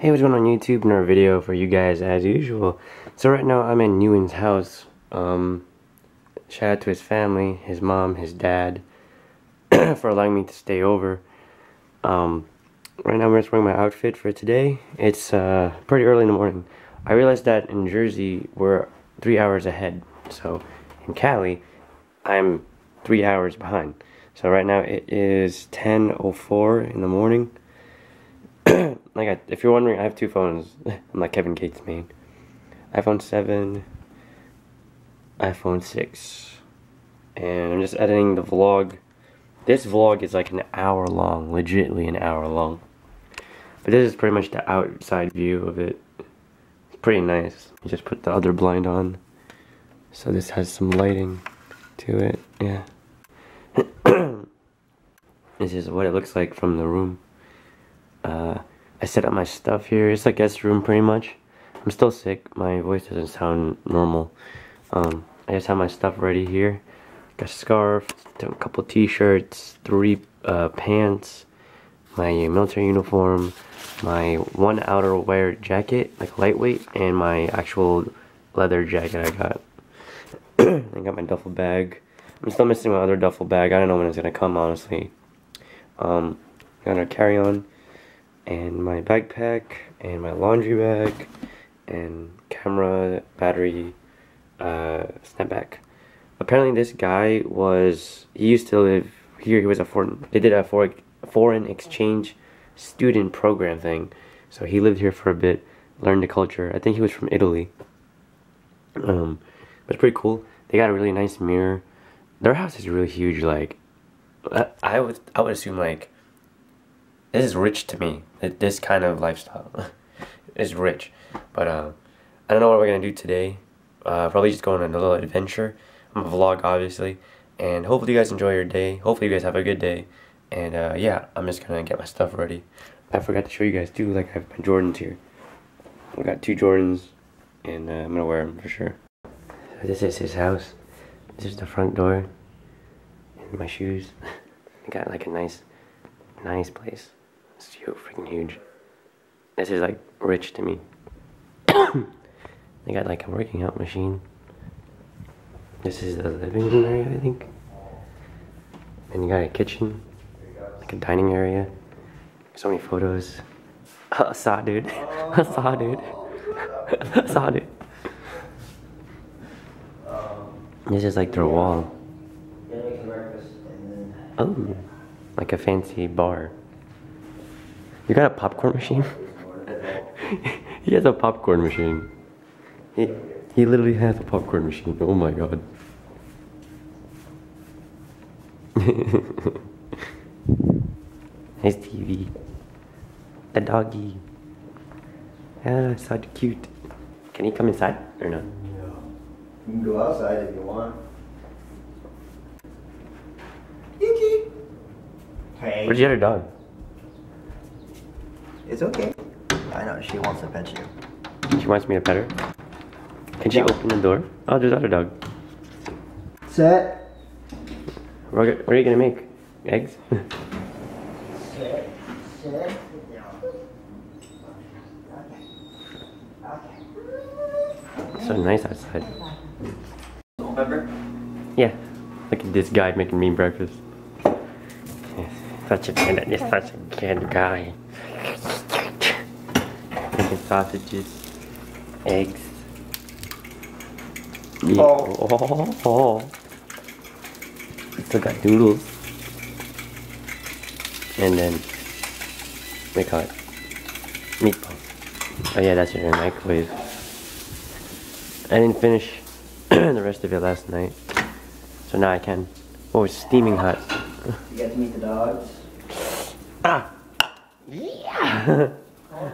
Hey, what's going on YouTube? Another video for you guys as usual. So right now I'm in Nguyen's house. Shout out to his family, his mom, his dad, for allowing me to stay over. Right now I'm just wearing my outfit for today. It's pretty early in the morning. I realized that in Jersey we're 3 hours ahead. So in Cali, I'm 3 hours behind. So right now it is 10:04 in the morning. If you're wondering, I have two phones. I'm like Kevin Gates, man. iPhone 7, iPhone 6, and I'm just editing the vlog. This vlog is like an hour long, legitly an hour long. But this is pretty much the outside view of it. It's pretty nice. You just put the other blind on, so this has some lighting to it. Yeah. This is what it looks like from the room. I set up my stuff here. It's a guest room pretty much. I'm still sick. My voice doesn't sound normal. I just have my stuff ready here. Got a scarf, a couple t-shirts, three pants, my military uniform, my one outerwear jacket, like lightweight, and my actual leather jacket I got. I got my duffel bag. I'm still missing my other duffel bag. I don't know when it's gonna come, honestly. Got a carry-on, and my backpack, and my laundry bag, and camera, battery, snapback. Apparently this guy was, he used to live here, he was they did a foreign exchange student program thing. So he lived here for a bit, learned the culture. I think he was from Italy. But it's pretty cool. They got a really nice mirror. Their house is really huge, like, I would assume, like, this is rich to me. This kind of lifestyle is rich. But I don't know what we're going to do today. Probably just go on a little adventure. I'm going to vlog, obviously. And hopefully you guys enjoy your day. Hopefully you guys have a good day. And yeah, I'm just going to get my stuff ready. I forgot to show you guys too. Like, I have my Jordans here. I got two Jordans. And I'm going to wear them for sure. So this is his house. This is the front door. And my shoes. I got like a nice place. It's so freaking huge. This is like rich to me. They got like a working out machine. This is the living room area, I think. And you got a kitchen, like a dining area. So many photos. I saw dude. I saw dude. I saw dude. This is like their wall. Oh, like a fancy bar. You got a popcorn machine? He has a popcorn machine. He literally has a popcorn machine. Oh my god. Nice TV. The doggy. Ah, so cute. Can he come inside or not? No. You can go outside if you want. Hey. Where's the other dog? It's okay. I know, she wants to pet you. She wants me to pet her? Can she open the door? Oh, there's another dog. Set. What are you gonna make? Eggs? Set. Set. Okay. So nice outside. Salt pepper? Yeah. Look at this guy making me breakfast. Such a good guy. Making sausages, eggs. Yeah. Oh. Still got doodles. And then we call it meatballs. Oh yeah, that's your microwave. I didn't finish the rest of it last night, so now I can. Oh, it's steaming hot. You got to meet the dogs. Ah! Yeah! How long did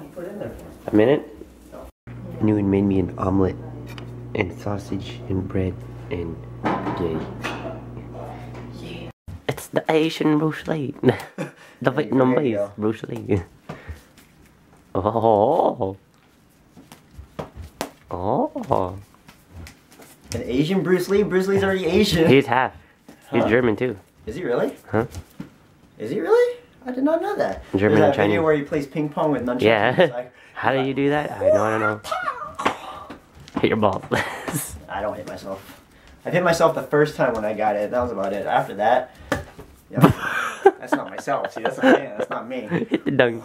you put in there for? A minute? No. Nguyen made me an omelet, and sausage, and bread, and yay. Yeah. It's the Asian Rosello. The Vietnamese Rosello. Oh! Oh! An Asian Bruce Lee? Bruce Lee's already Asian. He's half. He's German too. Is he really? Huh? Is he really? I did not know that. German and Chinese. There's that video where he plays ping pong with nunchucks. Yeah. Like, how do you do that? I don't know. Hit your balls. I don't hit myself. I hit myself the first time when I got it. That was about it. After that, yeah, that's not myself. See, that's not me. That's not me. Hit the dung.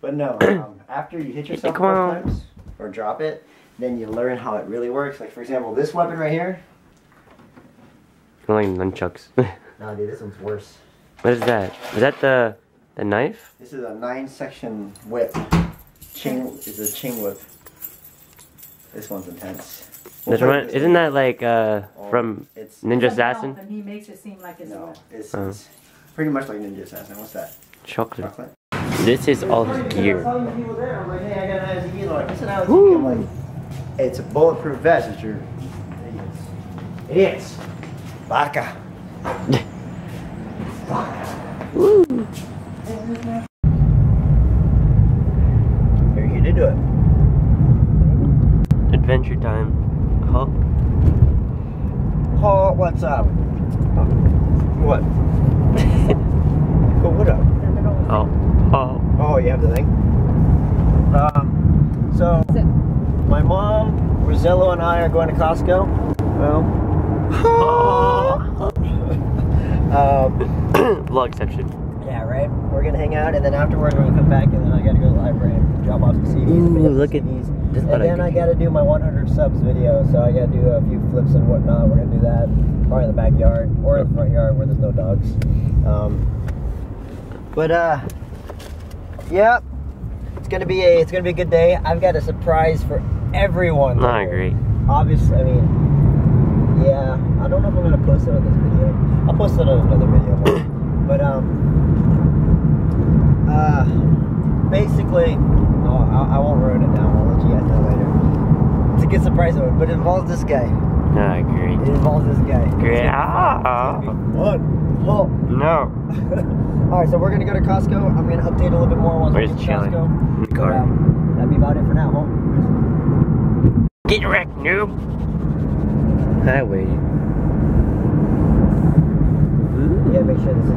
But no, after you hit yourself times or drop it, then you learn how it really works. Like for example, this weapon right here. I don't like nunchucks. No, dude, this one's worse. What is that? Is that the knife? This is a 9-section whip. It's a chain whip. This one's intense. Isn't that like from Ninja Assassin? And he makes it seem like it's it's pretty much like Ninja Assassin. What's that? Chocolate. This is all his gear. It's a bulletproof vest. It's your idiots. Idiots. Baka. Woo. Maybe he did do it. Adventure time. Huh? Huh, what's up? What? But what up? Oh. Oh. Oh, you have the thing? So, my mom, Rosello, and I are going to Costco. Well. Vlog section. Yeah, right? We're gonna hang out, and then afterwards we're gonna come back, and then I gotta go to the library and drop off some CDs. Ooh, look at these. And then I gotta do my 100 subs video, so I gotta do a few flips and whatnot. We're gonna do that probably in the backyard, or in the front yard where there's no dogs. Yep. It's gonna be a good day. I've got a surprise for everyone. I agree. Obviously, I mean... Yeah, I don't know if I'm gonna post it on this video. I'll post it on another video. Basically, I won't ruin it now. I'll let you guys know later. It's a good surprise, but it involves this guy. Ah, great. It involves this guy. Great. What? Oh. No. All right, so we're gonna go to Costco. I'm gonna update a little bit more once we get to Costco. In the car. That'd be about it for now, huh? Get wrecked, noob. Highway. Yeah, make sure this is the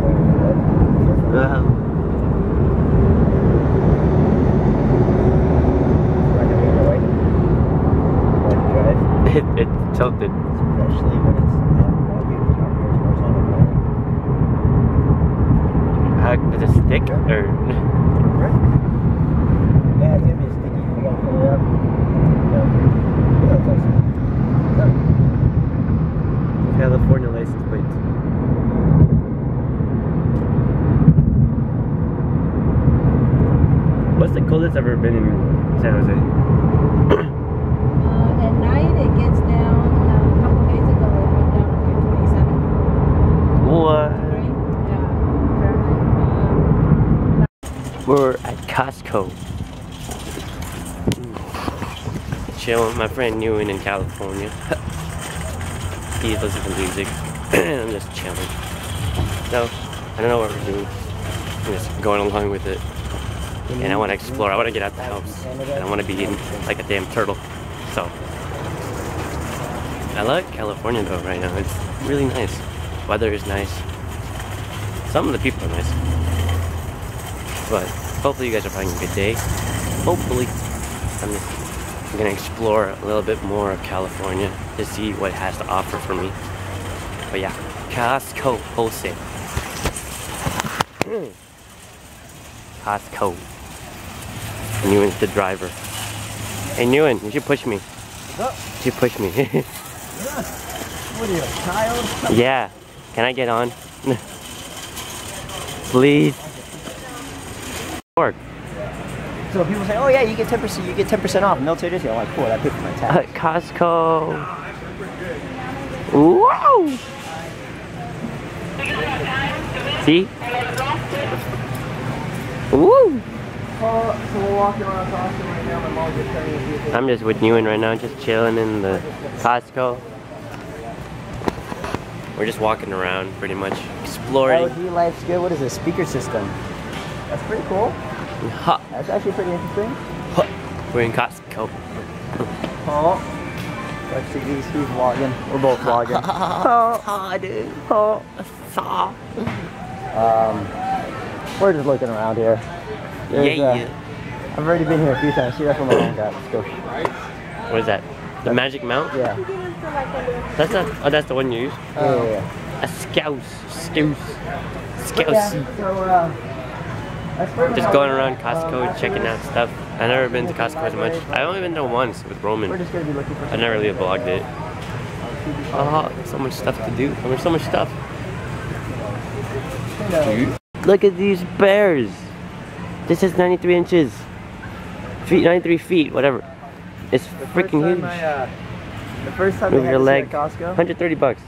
right way. It's tilted. Especially when it's not horizontal. Is it stick or? Yeah, it's gonna be sticky. We gotta pull it up. No. California license plate. What's the coldest I've ever been in San Jose? At night it gets down. A couple days ago it went down to 27. What? We're at Costco. Chilling with my friend Nguyen in California. He's listening to music. I'm just chilling. No, I don't know what we're doing. I'm just going along with it. And I want to explore. I want to get out the house. And I want to be eating like a damn turtle. So. I like California though right now. It's really nice. Weather is nice. Some of the people are nice. But hopefully you guys are having a good day. Hopefully. I'm going to explore a little bit more of California to see what it has to offer for me. But yeah, Costco wholesale. Costco. Nguyen's the driver. Hey Nguyen, you should push me. What? You should push me. What are you, a child? Yeah. Can I get on? Please. Work. So people say, oh yeah, you get 10%, you get 10% off. No, today I'm like, cool, I paid for my tax. Costco. Whoa! See? Woo! So we're walking around Costco right now. My mom's just turning into people. I'm just with Nguyen right now, just chilling in the Costco. We're just walking around, pretty much exploring. LG Life's good. What is this? Speaker system. That's pretty cool. Huh. That's actually pretty interesting. Huh. We're in Costco. Oh. Let's see, he's vlogging. We're both vlogging. Oh, dude. Oh. We're just looking around here. I've already been here a few times. See, that's what my mom got. Let's go. What is that? The magic mount? Yeah. That's not, oh, that's the one you use? Oh, yeah, yeah. A scouse. Scouse. Yeah, so, just going around Costco checking out stuff. I've never been to Costco as much. I've only been there once with Roman. I never really vlogged it. Oh, so much stuff to do. There's so much stuff. Dude. Look at these bears. This is 93 inches. 93 feet, whatever. It's freaking huge. The first time I had to see Costco, 130 bucks.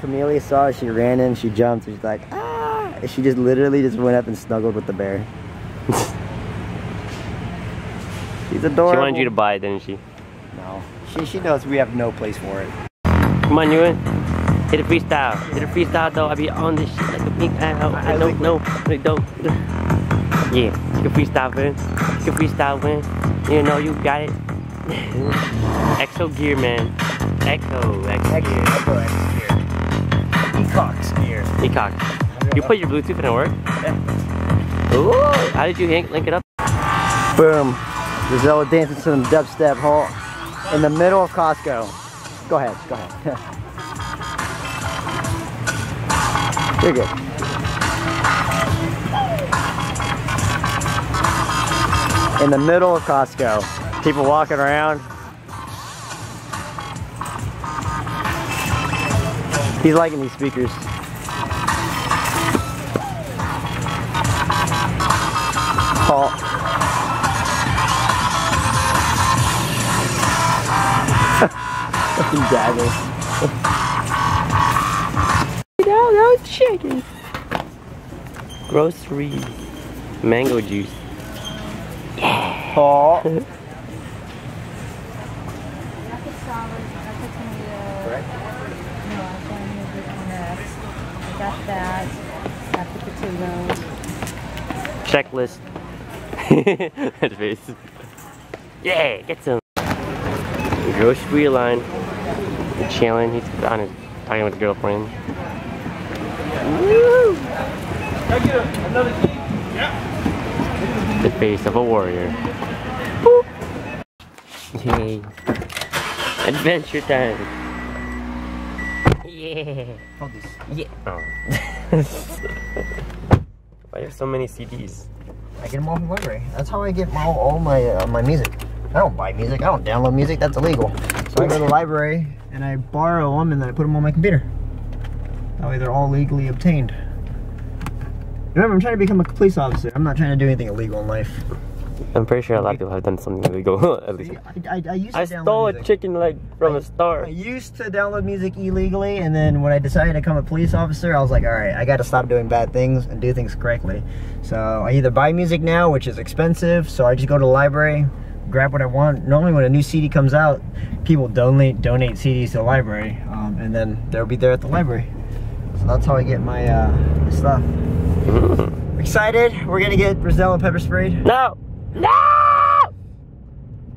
Camellia saw it, she ran in, she jumped, and she's like, ah! She just literally just went up and snuggled with the bear. She's adorable. She wanted you to buy it, didn't she? No. She knows we have no place for it. Come on, Nguyen. Hit a freestyle. Hit a freestyle, though. I be on this shit like a big owl. I don't know. I don't. Yeah. You can freestyle, man. You can freestyle, man. You know, you got it. Exo gear, man. Exo gear. Ecox gear. Ecox. You put your Bluetooth and it worked? Yeah. Ooh, how did you link it up? Boom. Rosello dancing to some dubstep hall in the middle of Costco. Go ahead, go ahead. You're good. In the middle of Costco. People walking around. He's liking these speakers. Fucking daggers. No, no chicken. Groceries. Mango juice. Yeah. Oh. Got that. Got the potatoes. Checklist. That face. Yeah, get some. Grocery line. Chilling. He's on his talking with a girlfriend. Woo! The face of a warrior. Boop. Yay! Adventure time. Yeah. Hold this. Yeah. Oh. Why do you have so many CDs? I get them all from the library. That's how I get my, all my music. I don't buy music. I don't download music. That's illegal. So I go to the library and I borrow them and then I put them on my computer. That way they're all legally obtained. Remember, I'm trying to become a police officer. I'm not trying to do anything illegal in life. I'm pretty sure a lot of people have done something illegal. At least. I stole a chicken leg from a store. I used to download music illegally, and then when I decided to become a police officer, I was like, all right, I got to stop doing bad things and do things correctly. So I either buy music now, which is expensive, so I just go to the library, grab what I want. Normally when a new CD comes out, people donate CDs to the library, and then they'll be there at the library. So that's how I get my stuff. Excited? We're going to get Rosello pepper sprayed. No! No!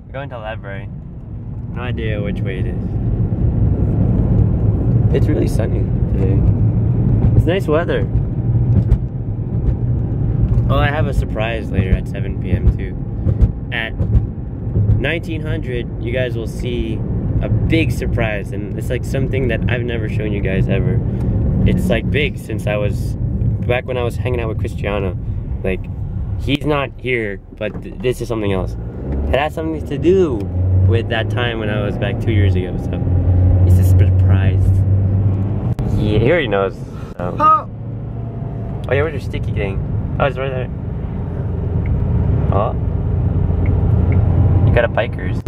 We're going to the library. No idea which way it is. It's really sunny today. It's nice weather. Oh, I have a surprise later at 7 p.m. too. At 1900, you guys will see a big surprise. And it's like something that I've never shown you guys ever. It's like big since I was... Back when I was hanging out with Cristiano. Like... He's not here, but this is something else. It has something to do with that time when I was back 2 years ago, so it's a surprise. Yeah, he already knows. So. Oh! Oh yeah, where's your sticky thing? Oh, it's right there. Oh. You got a Bikers.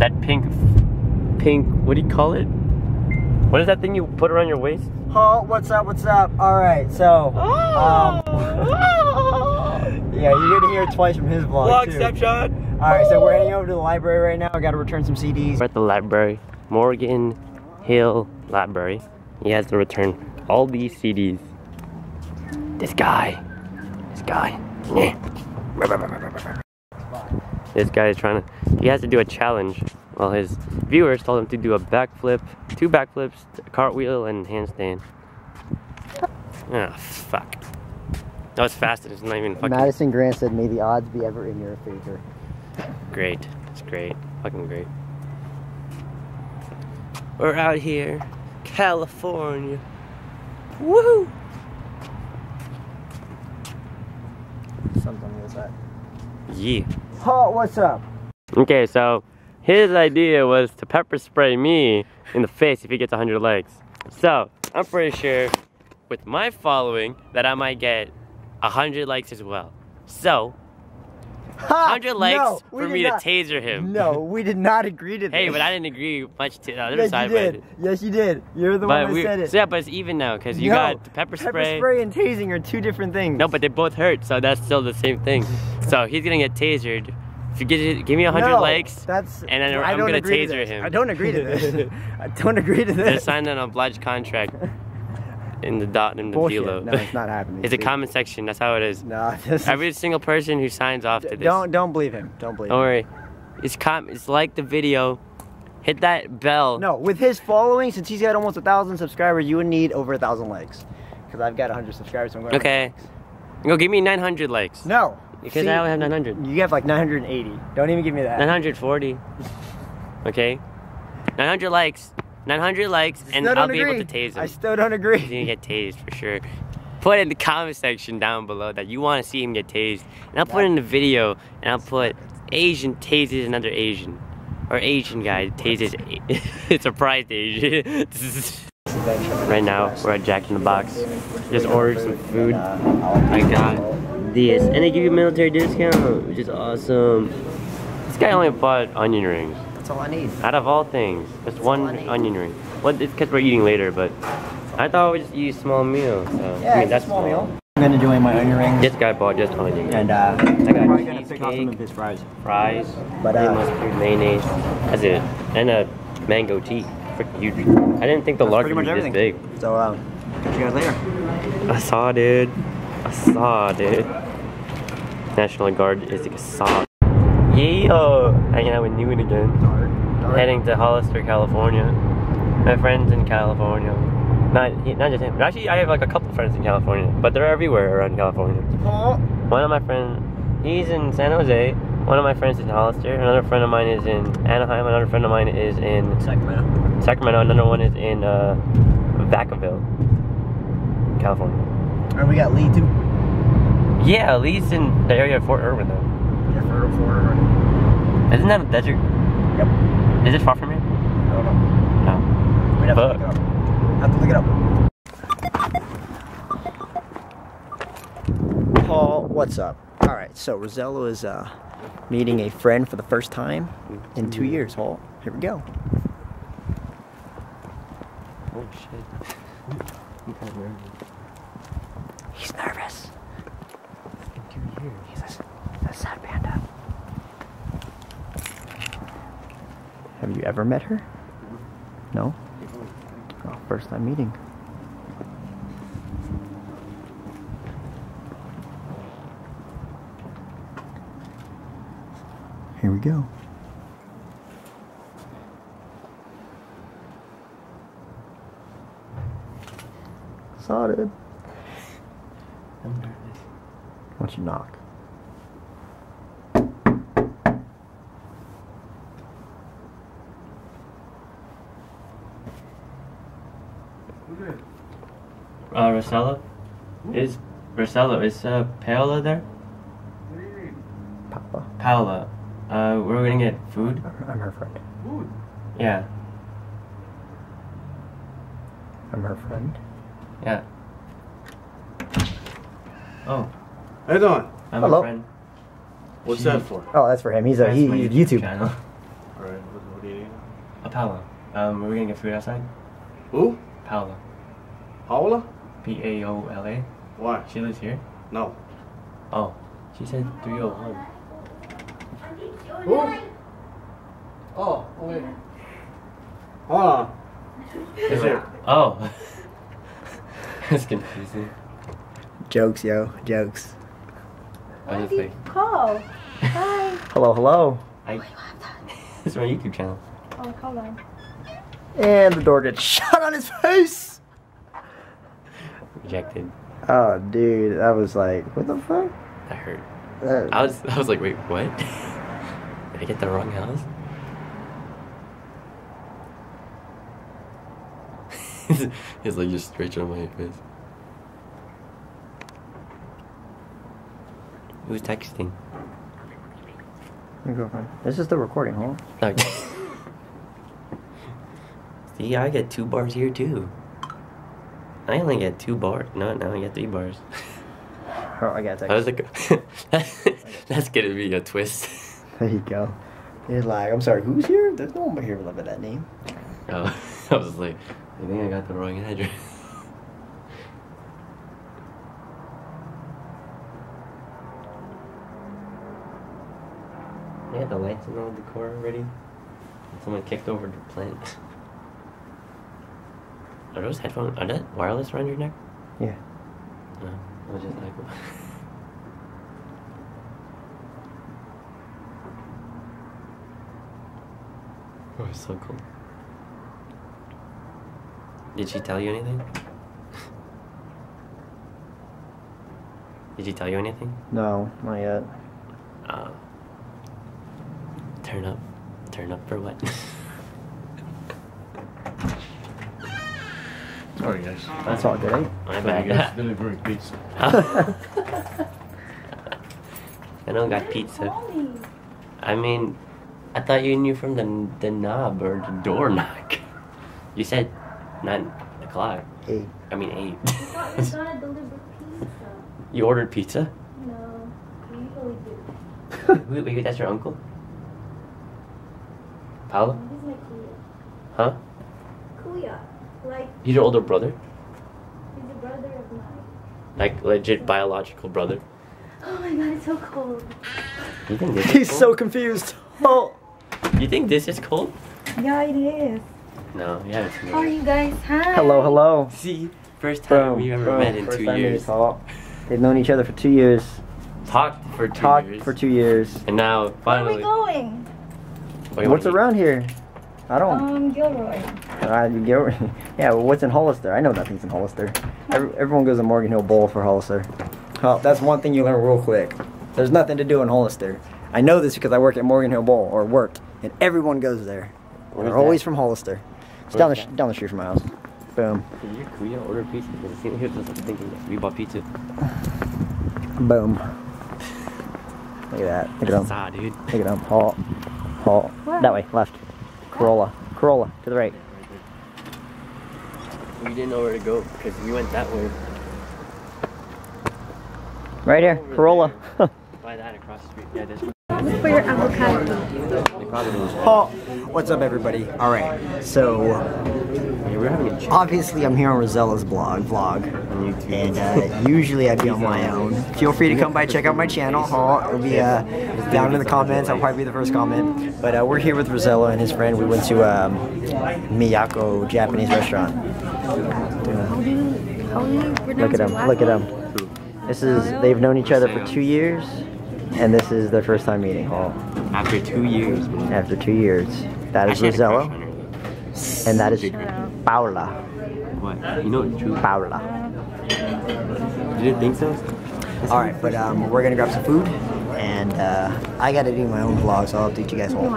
That pink, what do you call it? What is that thing you put around your waist? Oh, what's up, what's up? Alright, so... yeah, you're gonna hear it twice from his vlog, too. Alright, so we're heading over to the library right now. I gotta return some CDs. We're at the library. Morgan Hill Library. He has to return all these CDs. This guy. This guy is trying to... He has to do a challenge. Well, his viewers told him to do a backflip, 2 backflips, a cartwheel, and handstand. Ah, oh, fuck. That was fast and it's not even fucking... Madison Grant said, may the odds be ever in your favor. Great. It's great. Fucking great. We're out here. California. Woohoo! Something was that. Yeah. Oh, what's up? Okay, so his idea was to pepper spray me in the face if he gets 100 likes. So, I'm pretty sure with my following that I might get 100 likes as well. So, 100 likes no, for me to taser him. No, we did not agree to this. Hey, but I didn't agree much to the other side. You did. Yes, you did. You're the one that said it. So yeah, but it's even now because you got pepper spray. Pepper spray and tasing are two different things. No, but they both hurt, so that's still the same thing. So he's gonna get tasered. If you give me 100 likes, that's, and then I'm gonna taser him. I don't agree to this. I don't agree to this. They signed an obliged contract. In the dot and the deal. No, it's not happening. It's a comment section. That's how it is. No, every single person who signs off to this. Don't believe him. Don't believe him. Don't worry. It's like the video. Hit that bell. No, with his following, since he's got almost 1,000 subscribers, you would need over 1,000 likes. Because I've got 100 subscribers. So I'm going okay. Go give me 900 likes. No. Because see, I only have 900. You have like 980. Don't even give me that. 940. Okay. 900 likes. 900 likes and I'll be able to tase him. I still don't agree. He's gonna get tased for sure. Put in the comment section down below that you want to see him get tased. And I'll put in the video and I'll put Asian tases another Asian. Or Asian guy tases a surprised Asian. Right now we're at Jack in the Box. Just ordered some food. I got this. And they give you a military discount, which is awesome. This guy only bought onion rings. That's all I need. Out of all things, just one onion ring. Well, it's because we're eating later, but I thought we just eat a small meal. So. Yeah, I mean, that's a small meal. I'm gonna do my onion rings. This guy bought just onion rings. And I got probably gonna pick off some of his fries. Fries, but mustard, mayonnaise. That's it. And a mango tea. Freaking huge. I didn't think the large was this big. So catch you guys later. I saw, dude. I saw, dude. National Guard is like a saw. Yo, hanging out with Nguyen again. Heading to Hollister, California. My friends in California. Not just him. But actually, I have like a couple friends in California, but they're everywhere around California. One of my friends, he's in San Jose. One of my friends is in Hollister. Another friend of mine is in Anaheim. Another friend of mine is in Sacramento. Another one is in Vacaville, California. And we got Lee too. Yeah, Lee's in the area of Fort Irwin though. Isn't that a desert? Yep. Is it far from here? I don't know. No. We'd have to look it up. Paul, what's up? Alright, so Rosello is meeting a friend for the first time in 2 years, Paul. Here we go. Oh shit. He's nervous. In 2 years. He's a sad panda. Have you ever met her? No? Oh, first time meeting. Here we go. Saw it. I'm nervous. Why don't you knock? Rosello? Is Paola there? What do you mean? Paola. We're gonna get food. I'm her friend. Food? Yeah. I'm her friend? Yeah. Oh. How you doing? I'm her friend. What's that for? Oh, that's for him. He's a YouTube channel. Alright, what do you need? Paola. We're gonna get food outside. Who? Paola. Paola? P-A-O-L-A. Why? She lives here? No. Oh. She said 301. Who? Oh, wait. Hold on. Is it? Oh. That's confusing. Jokes, yo. Jokes. What did you call? Hi. Hello, hello. This is my YouTube channel. Oh, hold on. And the door gets shut on his face. rejected. Oh, dude, I was like, what the fuck? That hurt. I was like, wait, what? Did I get the wrong house? It's like just straight on my face. Who's texting? Your girlfriend. This is the recording, huh? Okay. See, I get 2 bars here too. I only get 2 bars. No, now I get 3 bars. Oh, I got that. I was like, that's gonna be a twist. There you go. You're like, I'm sorry, who's here? There's no one here with that name. Oh, I was like, I think I got the wrong address. Yeah, the lights and all the decor already. Someone kicked over the plant. Are those headphones? Are that wireless around your neck? Yeah. No, I was just like. Oh, it's so cool. Did she tell you anything? Did she tell you anything? No, not yet. Turn up. Turn up for what? Sorry guys. That's all good. My bad. Guys delivering pizza. I don't got pizza. I mean, I thought you knew from the knob or the door knock. You said 9 o'clock. 8. I mean 8. I thought I delivered pizza. You ordered pizza? No, we usually do. Wait, that's your uncle? Paola? He's my kuya. Huh? Kuya. Like, he's your older brother? He's the brother of mine. Like legit biological brother. Oh my god, it's so cold. You think this He's is cold? So confused. Oh. You think this is cold? Yeah, it is. No, yeah, it's not. How are you guys? Hi. Hello, hello. See, first time we ever met in 2 years. They've known each other for 2 years. Talked for two years. And now finally. Where are we going? What's around here? I don't. Gilroy. Gilroy. Yeah, well, what's in Hollister? I know nothing's in Hollister. Everyone goes to Morgan Hill Bowl for Hollister. Oh, that's one thing you learn real quick. There's nothing to do in Hollister. I know this because I work at Morgan Hill Bowl, or worked, and everyone goes there. They're always from Hollister. It's down the street from my house. Boom. Did your kuya order pizza? Because it seems like he was thinking that we bought pizza. Boom. Look at that. Pick it up. Saw, dude. Pick it up. Halt. That way. Left. Corolla, to the right. We didn't know where to go because we went that way. Right here, Corolla. By that across the street. Yeah, this one. For your avocado. Oh, what's up, everybody? All right, so obviously I'm here on Rosello's vlog, and usually I'd be on my own. Feel free to come by, check out my channel. It'll be down in the comments. I'll probably be the first comment. But we're here with Rosello and his friend. We went to Miyako Japanese restaurant. Look at them. This is they've known each other for 2 years, and this is their first time meeting. After 2 years. After 2 years, that is Rosello, and that is Paola. What? You know it's true. Paola. You didn't think so? Alright, but we're gonna grab some food, and I gotta do my own vlog, so I'll teach you guys all.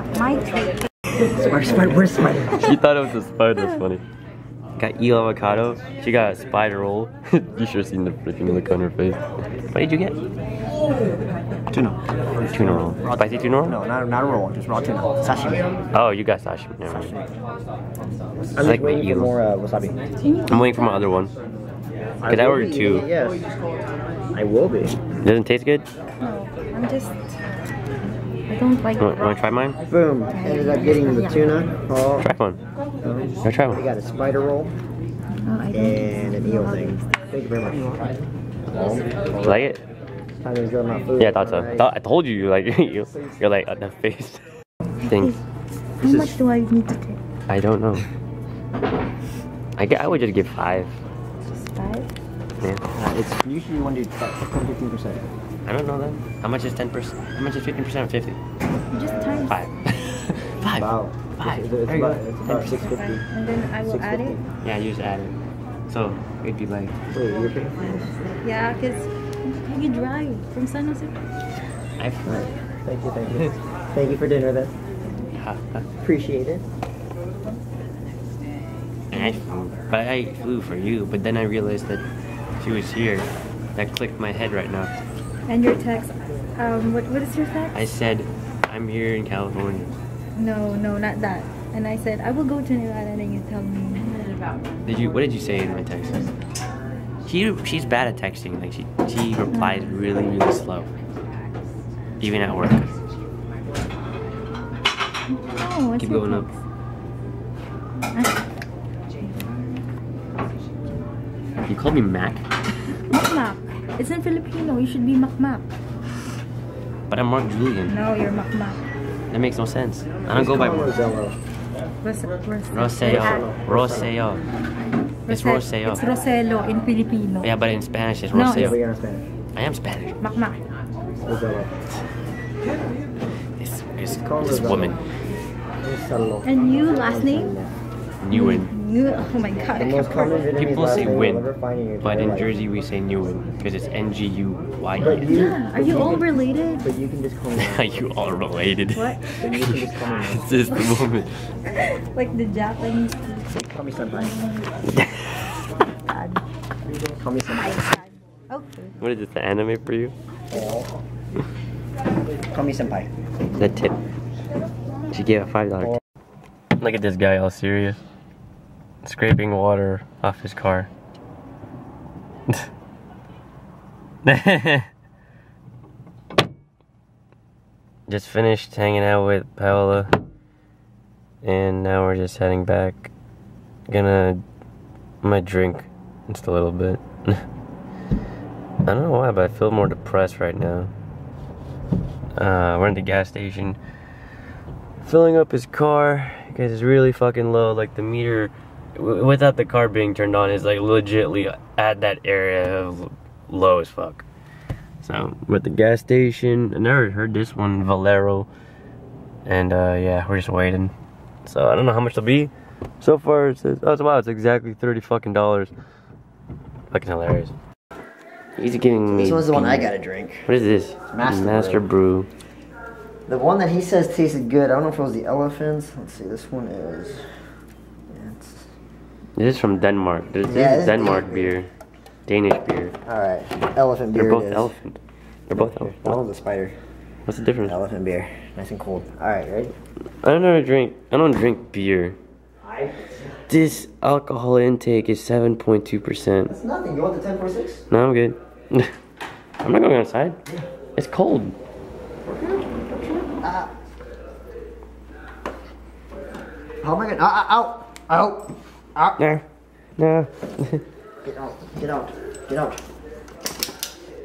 Where's spider? She thought it was a spider, that's funny. Got eel avocado, she got a spider roll. You should have seen the freaking look on her face. What did you get? Tuna. Tuna roll. Spicy tuna roll? No, not a roll, just raw tuna. Sashimi. Oh, you got sashimi. Never mind. I like waiting for more wasabi. I'm waiting for my other one. Because I ordered 2. Yes. I will be. Doesn't taste good? No, I don't like it. Want to try mine? Boom. Ended up getting the tuna. Oh. Try one. I try one. We got a spider roll and an eel thing. Thank you very much. You like it? Yeah, I thought so. I told you, you're like on the face. Things. How much do I need to take? I don't know. I would just give 5. Just 5? Yeah. It's usually you want to do 10-15%. I don't know that. How much is 10%? How much is 15% of 50? Just times 5. 5. Wow. 5. It's about 650. And then I will add it. Yeah, you just add it. So it'd be like, wait, you're paying for this? Yeah, because I could drive from San Jose. Excellent. Thank you, thank you. Thank you for dinner then. Appreciate it. And I flew for you, but then I realized that she was here. That clicked my head right now. And your text, what is your text? I said, I'm here in California. No, no, not that. And I said, I will go to Nevada and you tell me about it. Did you, what did you say in my text? She's bad at texting. Like she replies really, really slow. Even at work. Oh, what's keep your going text? Up. You called me Mac? Mac. It's in Filipino. You should be Mac. But I'm Mark Julian. No, you're Mac. That makes no sense. I don't go by Rosello. Rosello. It's Rosello. It's Rosello in Filipino. Yeah, but in Spanish it's Rosello. No, it's... I am Spanish. Mac. This woman. And you last name? Nguyen. Oh my god. People say Win, but in Jersey we say Nguyen because it's N-G-U-Y-E-N. Yeah. Are you all related? But you can just call me. Are you all related? What? It's just the woman. Like the Japanese. Call me Senpai. Call me Senpai. Okay. What is this, the anime for you? Call me Senpai. The tip. She gave a $5 tip. Look at this guy all serious. Scraping water off his car. Just finished hanging out with Paola. And now we're just heading back. I might drink just a little bit. I don't know why, but I feel more depressed right now. We're at the gas station, filling up his car because it's really fucking low. Like the meter, without the car being turned on, is like legitly at that area of low as fuck. So we're at the gas station. I never heard this one, Valero, and yeah, we're just waiting. So I don't know how much it'll be. So far, it says, oh wow, it's exactly $30 fucking. Fucking hilarious. He's getting me. This one's the one I gotta drink. What is this? Master Brew. The one that he says tasted good. I don't know if it was the Elephant. Let's see. This one is. Yeah, this is from Denmark. This is Denmark beer. Danish beer. All right, Elephant beer. They're both Elephant. They're both Elephant. One was a spider. What's the difference? Elephant beer, nice and cold. All right, ready? I don't know how to drink. I don't drink beer. This alcohol intake is 7.2%. That's nothing. You want the 10.6? No, I'm good. I'm not going outside. Yeah. It's cold. How am I gonna? Out! No. Get out! Get out! Get out!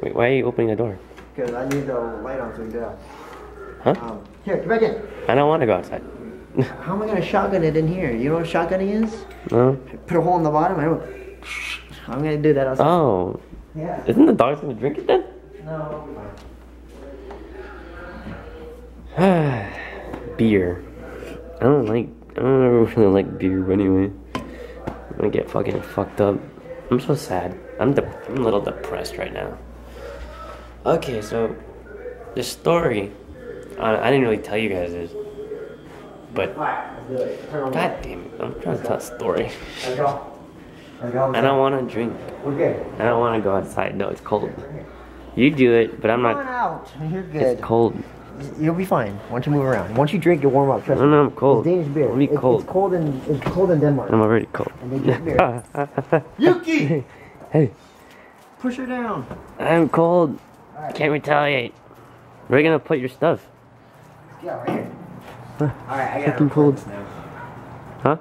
Wait, why are you opening the door? Because I need the light on so we can get out. Huh? Here, come back in. I don't want to go outside. How am I going to shotgun it in here? You know what shotgunning is? No. Put a hole in the bottom. I'm going to do that outside. Oh. Yeah. Isn't the dog going to drink it then? No. Beer. I don't really like beer, but anyway. I'm going to get fucking fucked up. I'm so sad. I'm a little depressed right now. Okay, so this story. I didn't really tell you guys this. But god damn it, I'm trying to tell a story. I don't want to drink. I don't want to go outside. No, it's cold. You do it, but I'm not. Come on out. You're good. It's cold. You'll be fine. Once you move around, once you drink, you'll warm up. No, I'm cold. It's Danish beer. I'll be cold. It's cold in Denmark. I'm already cold. And they drink beer. Yuki. Hey. Push her down. I'm cold. Right. Can't retaliate. Where are you gonna put your stuff? Yeah, right here. Alright, I gotta record this now. Huh?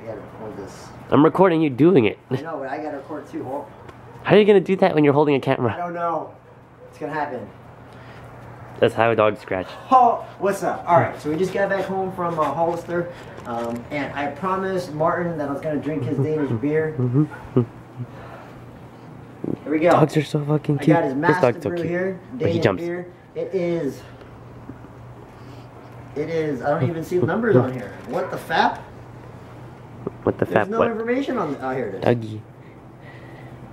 I gotta record this. I'm recording you doing it. I know, but I gotta record too. Well, how are you gonna do that when you're holding a camera? I don't know. It's gonna happen. That's how a dog scratch. Oh, what's up? Alright, so we just got back home from Hollister. And I promised Martin that I was gonna drink his Danish beer. Here we go. Dogs are so fucking cute. I got his Master Brew here. Danish beer. It is... I don't even see the numbers on here. What the fap? What the fap? There's no information on. Oh, here it is. Dougie.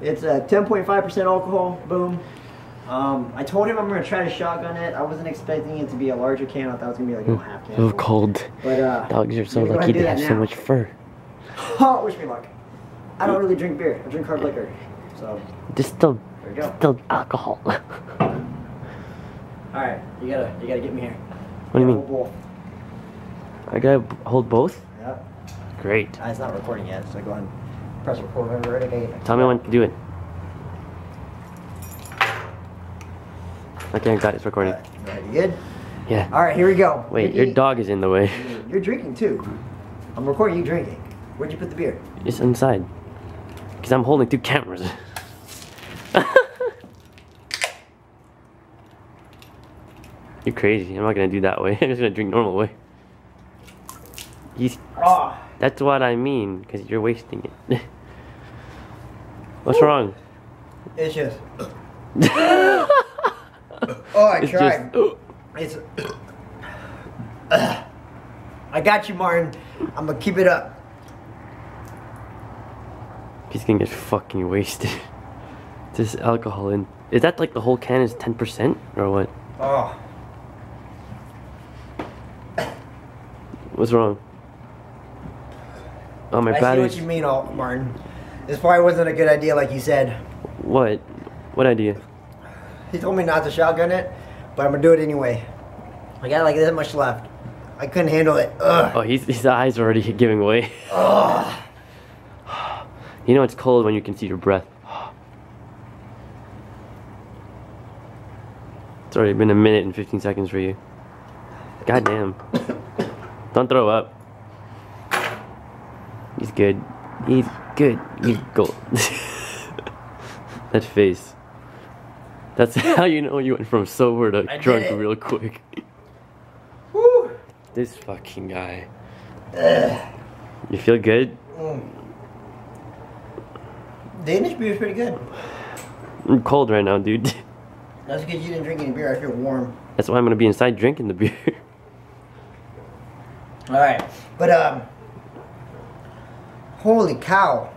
It's a 10.5% alcohol. Boom. I told him I'm gonna try to shotgun it. I wasn't expecting it to be a larger can. I thought it was gonna be like a half can. Ooh, cold. But dogs are so lucky to have so much fur. Oh, wish me luck. I don't really drink beer. I drink hard liquor. So distilled, distilled alcohol. All right, you gotta get me here. What do you mean? Both. I gotta hold both. Yep. Great. It's not recording yet, so go ahead and press record whenever you're ready. Tell me when to do it. Okay, I got it. It's recording. You good? Yeah. All right, here we go. Wait, your dog is in the way. You're drinking too. I'm recording you drinking. Where'd you put the beer? It's inside. Because I'm holding two cameras. You're crazy. I'm not going to do that way. I'm just going to drink normal way. That's what I mean, because you're wasting it. What's wrong? It's just... I tried. Just... I got you, Martin. I'm going to keep it up. He's gonna get fucking wasted. This alcohol in. Is that like the whole can is 10% or what? Oh. What's wrong? Oh, my battery. I see what you mean, Martin. This probably wasn't a good idea, like you said. What? What idea? He told me not to shotgun it, but I'm gonna do it anyway. I got like this much left. I couldn't handle it. Ugh. Oh, his eyes are already giving way. Ugh. You know it's cold when you can see your breath. It's already been a minute and 15 seconds for you. God damn. Don't throw up. He's good. He's good. He's gold. That face. That's how you know you went from sober to drunk real quick. Woo. This fucking guy. Ugh. You feel good? Mm. Danish beer is pretty good. I'm cold right now, dude. That's because you didn't drink any beer. I feel warm. That's why I'm gonna be inside drinking the beer. All right, but holy cow!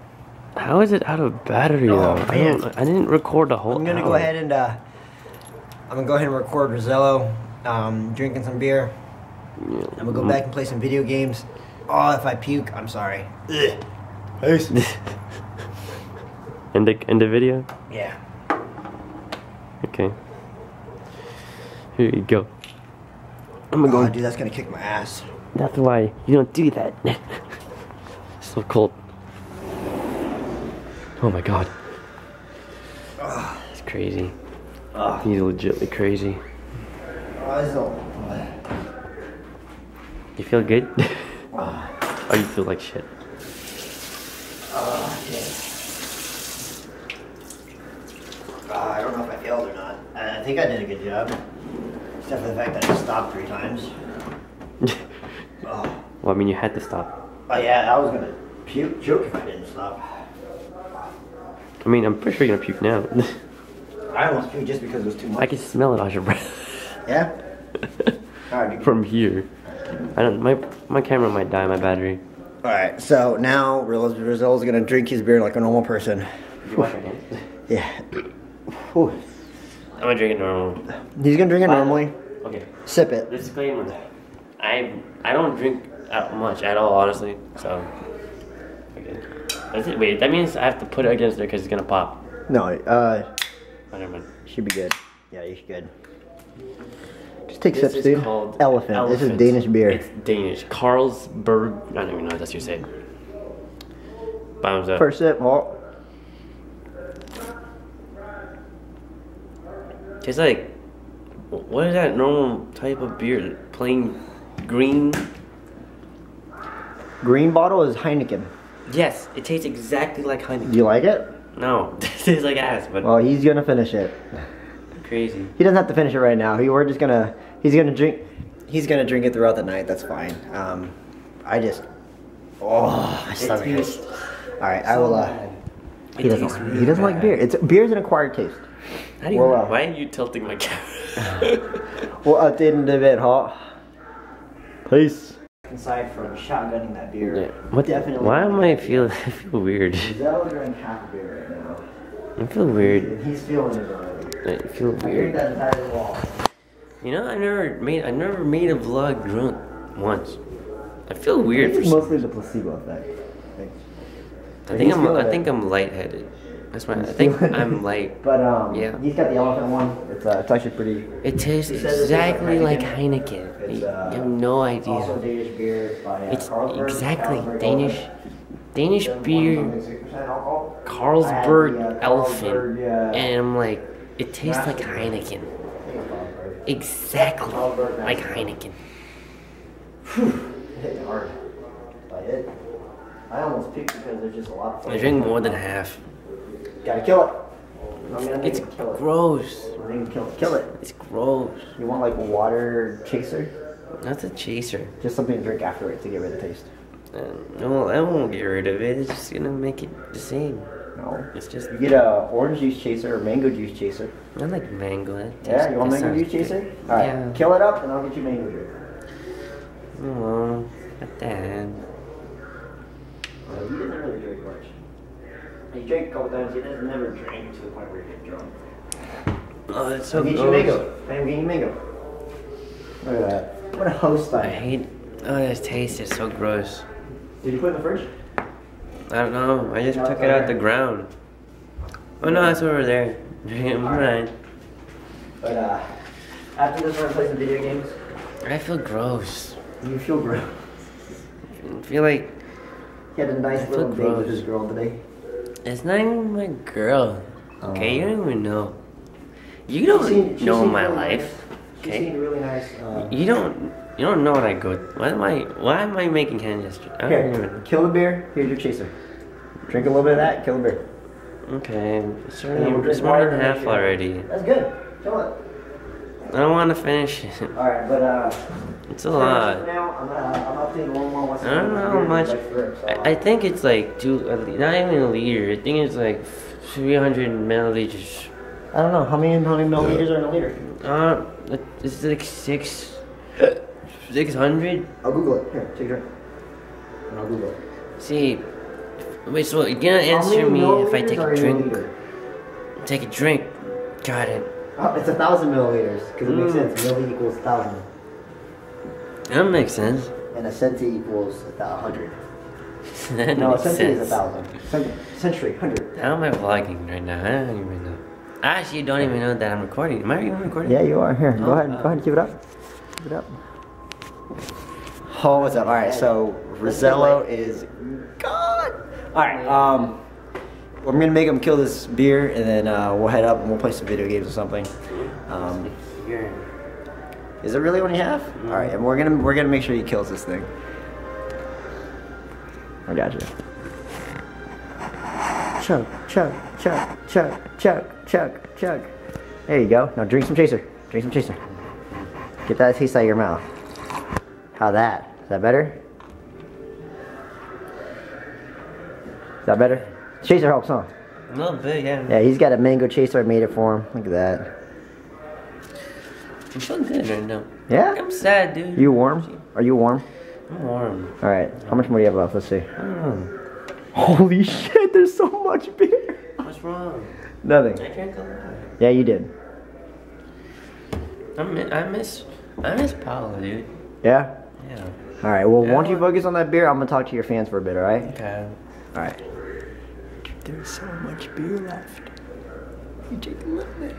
How is it out of battery though? I didn't record the whole. I'm gonna go ahead and I'm gonna go ahead and record Rosello drinking some beer. Yeah. I'm gonna go back and play some video games. Oh, if I puke, I'm sorry. Ugh. End the video? Yeah. Okay. Here you go. I'm gonna go. Dude, that's gonna kick my ass. That's why you don't do that. So cold. Oh my god. It's crazy. He's legitimately crazy. You feel good? Oh, you feel like shit. I don't know if I failed or not. I think I did a good job. Except for the fact that I stopped 3 times. Oh. Well, I mean, you had to stop. Oh, yeah, I was gonna puke if I didn't stop. I mean, I'm pretty sure you're gonna puke now. I almost puked just because it was too much. I can smell it on your breath. Yeah? Alright. From here. I don't, my camera might die, my battery. Alright, so now Rosello's gonna drink his beer like a normal person. Yeah. Whew. I'm gonna drink it normally. He's gonna drink it normally. Okay. Sip it. Disclaimer: I don't drink much at all, honestly. So. Okay. That's it. Wait, that means I have to put it against there because it's gonna pop. No. Never mind. Should be good. Yeah, you're good. Just take sips, dude. Elephant. This is Danish beer. It's Danish. Carlsberg. I don't even know if that's your say. Bottoms up. First sip. Well. Tastes like, what is that normal type of beer? Plain green? Green bottle is Heineken. Yes, it tastes exactly like Heineken. You like it? No, it tastes like ass, but... Well, he's gonna finish it. Crazy. He doesn't have to finish it right now. We're just gonna... He's gonna drink it throughout the night, that's fine. I just... Oh, my stomach hurts. Alright, I will, He doesn't like beer. Beer's an acquired taste. How do you, why are you tilting my camera? Well, at the end of it, huh? Peace. Inside from shotgunning that beer. Yeah. What? Definitely. Why am I feeling weird? Rosello's drinking half a beer right now. I feel weird. He's feeling it already. I feel weird. I think that's how it walks. You know, I never made a vlog drunk once. I feel weird. It's mostly the placebo effect. I think I'm lightheaded. That's my. I think I'm light. But yeah. He's got the elephant one. It's actually pretty. It tastes exactly like Heineken. You have no idea. Also Danish beer by Carlsberg. Exactly Danish beer. 1.6% alcohol. Carlsberg Elephant. Yeah. And I'm like, it tastes like Heineken. Exactly like Heineken. It hit hard. I almost peaked because there's just a lot of fun. I drink more than half. Gotta kill it. It's gross. Kill it. It's gross. You want like water chaser? That's a chaser. Just something to drink after it to get rid of the taste. No, I won't get rid of it. It's just gonna make it the same. No. It's just. You get a orange juice chaser or mango juice chaser. I like mango. Yeah, you want mango juice chaser? Alright, yeah. Kill it up and I'll get you mango juice. Oh, not that. Well, he doesn't really drink much. He drank a couple times. He doesn't never drink to the point where he gets drunk. Oh, that's so gross. I'm getting you mango. Look at that. What a host I am. I hate. Oh, this taste is so gross. Did you put it in the fridge? I don't know. I just took it out the ground. Oh no, it's over there. I'm fine. But after this, we're gonna play some video games. I feel gross. You feel gross. I feel like. He had a nice little date with his girl today. It's not even my girl. Okay, you don't even know. You don't know my life. Okay. She seemed really nice. You don't know what I go. Why am I making hand gestures? Here, kill the beer. Here's your chaser. Drink a little bit of that. Kill the beer. Okay. It's more than half already. That's good. Kill it. I don't want to finish it. Alright, but it's a lot. Now, I'm updating one more. I don't know how much. I think it's like not even a liter. I think it's like 300 milliliters. I don't know. How many milliliters are in a liter? It's like 600. I'll Google it. Here, take a drink. I'll Google it. See, wait, so you're gonna answer me if I take a drink. Take a drink. Got it. Oh, it's 1,000 milliliters, because it makes sense. Milli equals 1,000. That makes sense. And a centi equals 100. No, a centi is 1,000. Century, 100. How am I vlogging right now? I don't even know. I actually don't even know that I'm recording. Am I even recording? Yeah, you are. Here, go ahead, give it up. Give it up. Oh, what's up? Alright, so Rosello is gone. Alright, I'm gonna make him kill this beer, and then we'll head up and we'll play some video games or something. Is it really only half? All right, and we're gonna make sure he kills this thing. I got you. Chug, chug, chug, chug, chug, chug, chug. There you go. Now drink some chaser. Drink some chaser. Get that taste out of your mouth. How that? Is that better? Is that better? Chaser helps, huh? A little bit, yeah. Yeah, he's got a mango chaser. I made it for him. Look at that. I'm feeling good right now. Yeah? I'm sad, dude. You warm? Are you warm? I'm warm. Alright, how much more do you have left? Let's see. Holy shit, there's so much beer. What's wrong? Nothing. I drank a lot. Yeah, you did. I miss Paola, dude. Yeah? Yeah. Alright, well, why don't you focus on that beer? I'm gonna talk to your fans for a bit, alright? Okay. Alright. There's so much beer left. You take a little bit.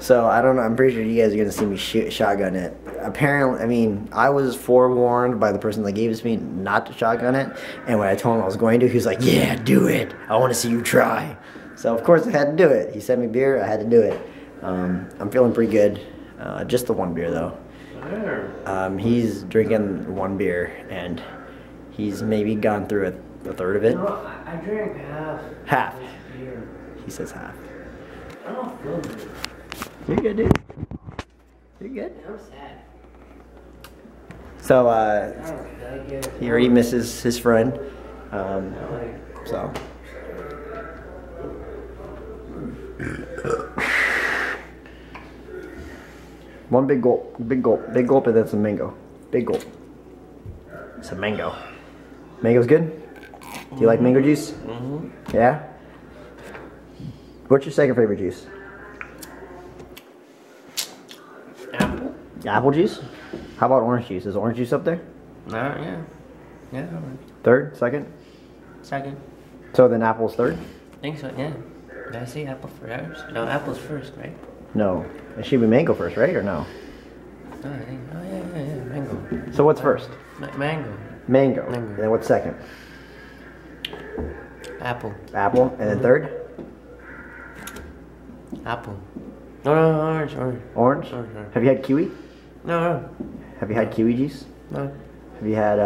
So, I don't know, I'm pretty sure you guys are going to see me shotgun it. Apparently, I mean, I was forewarned by the person that gave it to me not to shotgun it. And when I told him I was going to, he was like, yeah, do it. I want to see you try. So, of course, I had to do it. He sent me beer. I had to do it. I'm feeling pretty good. Just the one beer, though. He's drinking one beer, and he's maybe gone through a third of it. No, I drank half. Half. He says half. I don't feel good. You're good, dude. You're good. I'm sad. So, he already misses his friend. So. One big gulp, big gulp, big gulp, and then some mango. Big gulp. Some mango. Mango's good? Do you like mango juice? Mm-hmm. Yeah? What's your second favorite juice? Apple. Apple juice? How about orange juice? Is orange juice up there? Yeah. Yeah, orange. Third? Second? Second. So then apple's third? I think so, yeah. Did I say apple first? No, apple's first, right? No. It should be mango first, right? Or no? No, I think, oh, yeah, mango. So what's first? Mango. Mango. Mango. And then what's second? Apple. Apple. And then third? Apple. No, orange. Orange? Orange. Have you had kiwi? No. Have you had kiwi juice? No. Have you had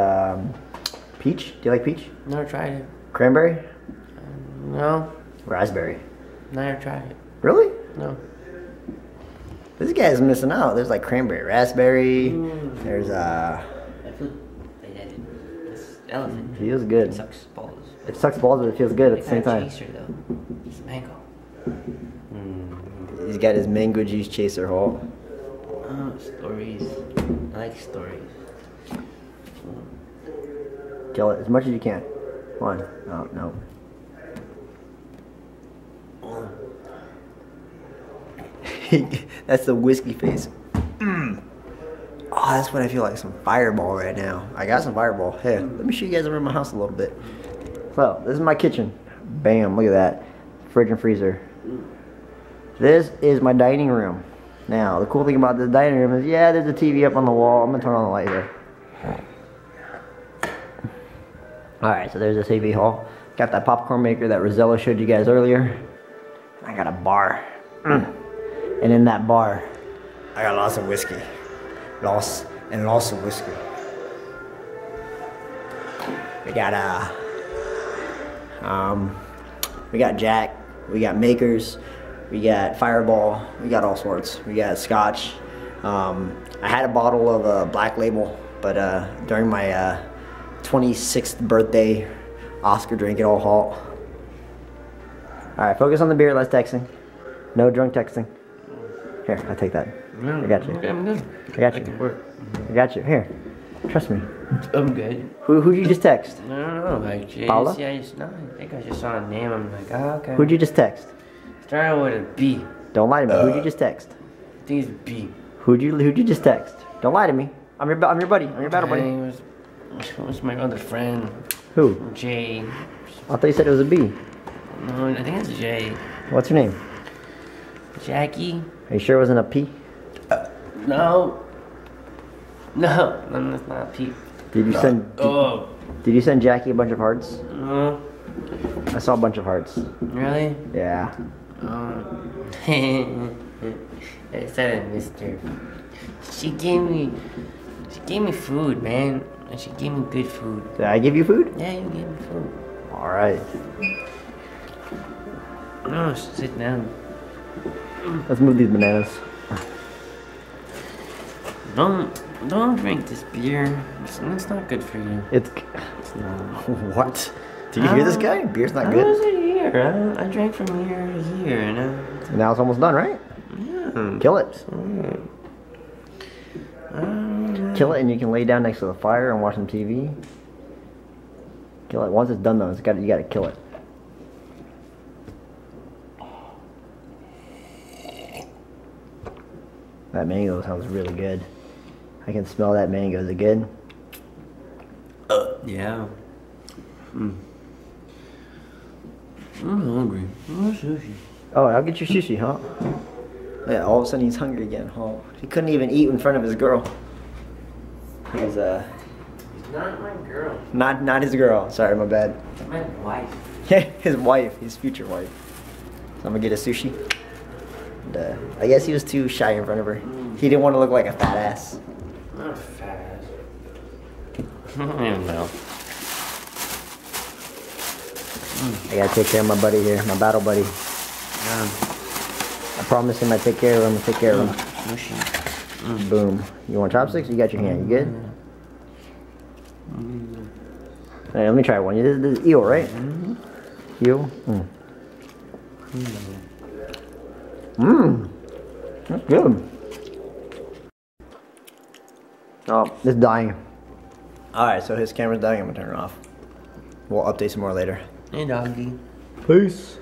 peach? Do you like peach? Never tried it. Cranberry? No. Raspberry? Never tried it. Really? No. This guy's missing out. There's like cranberry, raspberry. There's elephant. It feels good. It sucks balls. It sucks balls, but it feels good at the same time. It's chaser though. It's mango. He's got his mango juice chaser haul. Oh, stories. I like stories. Kill it as much as you can. One. Oh no. That's the whiskey face. Oh, that's what I feel like, some Fireball right now. I got some Fireball. Hey, let me show you guys around my house a little bit. So, this is my kitchen. Bam, look at that. Fridge and freezer. This is my dining room. Now, the cool thing about the dining room is, yeah, there's a TV up on the wall. I'm going to turn on the light here. Alright, so there's the TV haul. Got that popcorn maker that Rosello showed you guys earlier. I got a bar. And in that bar, I got lots of whiskey. Lots of whiskey. We got Jack, we got Makers, we got Fireball, we got all sorts. We got Scotch. I had a bottle of Black Label, but during my 26th birthday Oscar drink, it all halt. All right, focus on the beer, less texting. No drunk texting. Here, I'll take that. No, I got you. Okay, I'm good. I got you. I got you. Here, trust me. I'm good. Who did you just text? I don't know. Like, geez, Paola? Yeah, I think I just saw a name. I'm like, oh, okay. Who'd you just text? Started with a B. Don't lie to me. Who'd you just text? I think it's B. Who'd you just text? Don't lie to me. I'm your buddy. I'm your battle buddy. It was my other friend. Who? J. I thought you said it was a B. No, I think it's J. What's your name? Jackie. Are you sure it wasn't a P? No. No, that's not a P. Did you send Jackie a bunch of hearts? No. I saw a bunch of hearts. Really? Yeah. I said it, mister. She gave me food, man. And she gave me good food. Did I give you food? Yeah, you gave me food. Alright. No, sit down. Let's move these bananas. Don't drink this beer. It's not good for you. It's not. What? Did you hear this guy? Beer's not good. Was it here? I drank from here to here. And now it's almost done, right? Yeah. Kill it. Kill it, and you can lay down next to the fire and watch some TV. Kill it. Once it's done, though, you got to kill it. That mango sounds really good. I can smell that mango. Is it good? Yeah. I'm hungry. I'm sushi. Oh, I'll get your sushi, huh? Yeah, all of a sudden he's hungry again. Oh, he couldn't even eat in front of his girl. He's not my girl. Not his girl. Sorry, my bad. My wife. Yeah, his wife. His future wife. So I'm gonna get a sushi. I guess he was too shy in front of her. He didn't want to look like a fat ass. Not a fat ass. I don't know. I gotta take care of my buddy here, my battle buddy. I promised him I'd take care of him. Take care of him. Boom. You want chopsticks? You got your hand. You good? Hey, let me try one. This is eel, right? Eel? That's good. Oh, it's dying. Alright, so his camera's dying. I'm gonna turn it off. We'll update some more later. Hey, doggy. Peace.